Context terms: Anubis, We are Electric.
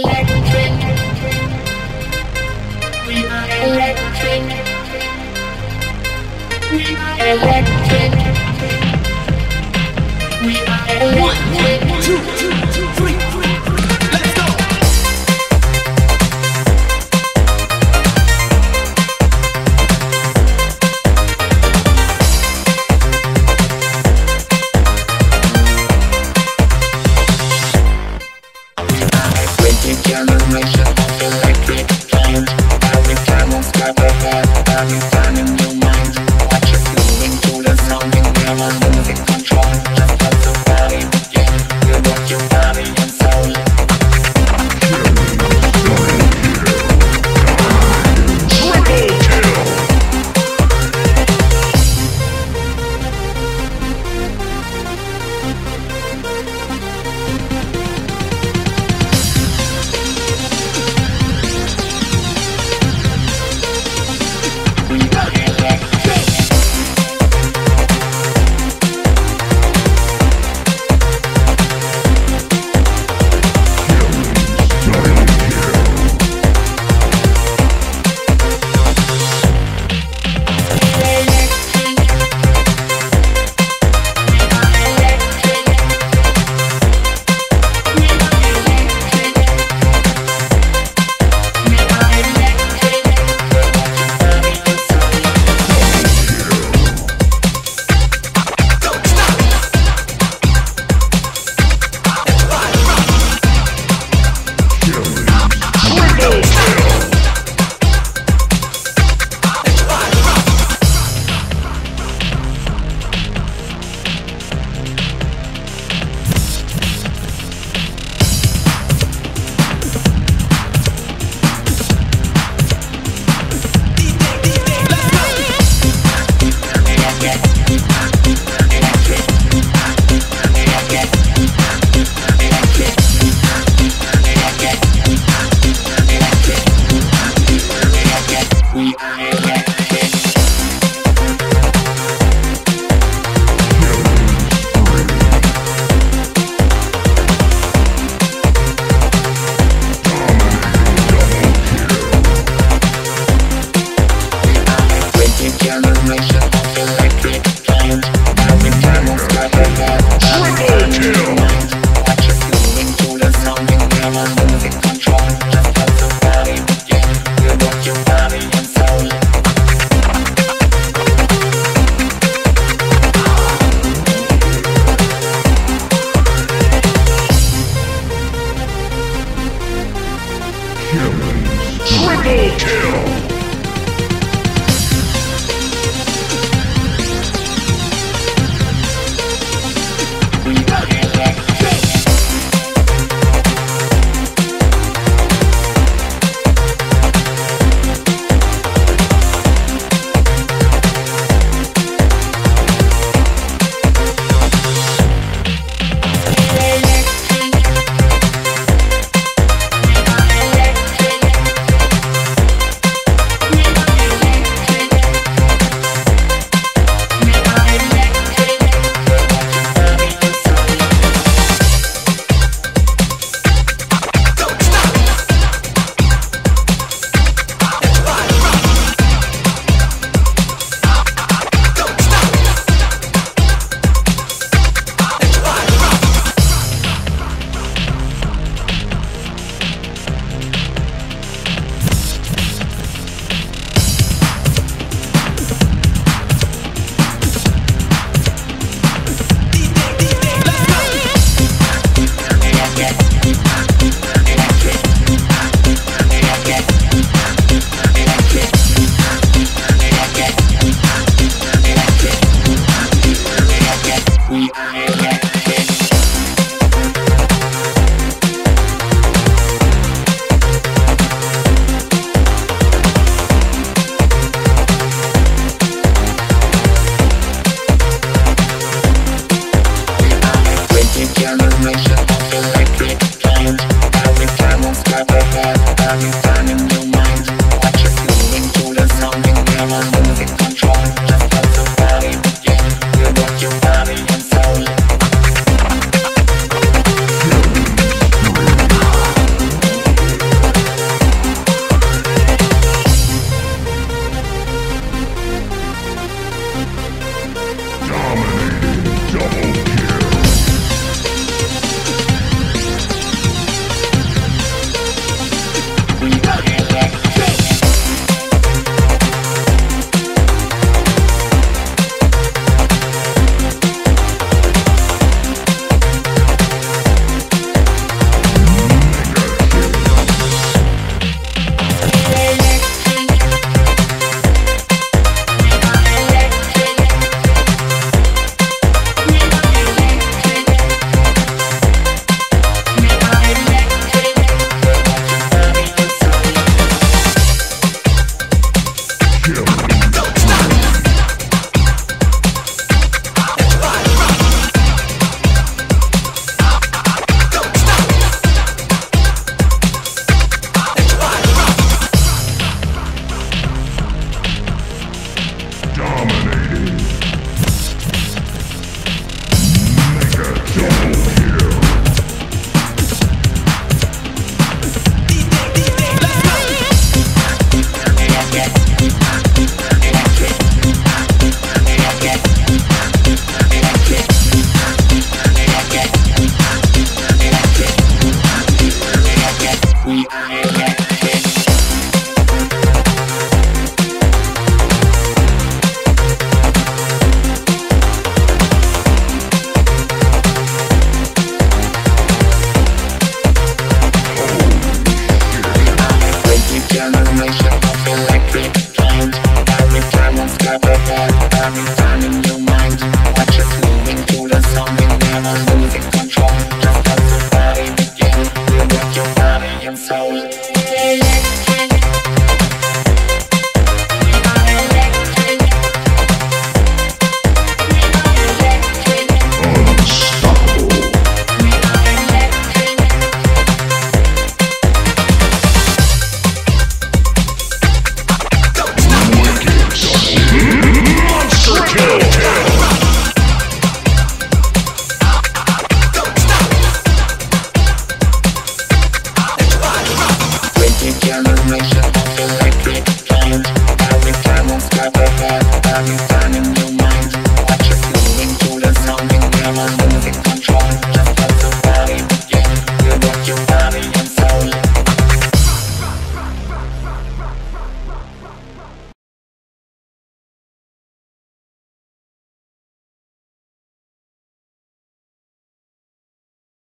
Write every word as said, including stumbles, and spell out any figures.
electric. We are electric. We are electric. We are electric. One, two, two, two, three, three, three. Let's go. With the generation of electric times, every time on top of that, every time in your mind. Watch it moving to the something that I'm losing control. Just let the body begin, you rock your body and soul. Yeah.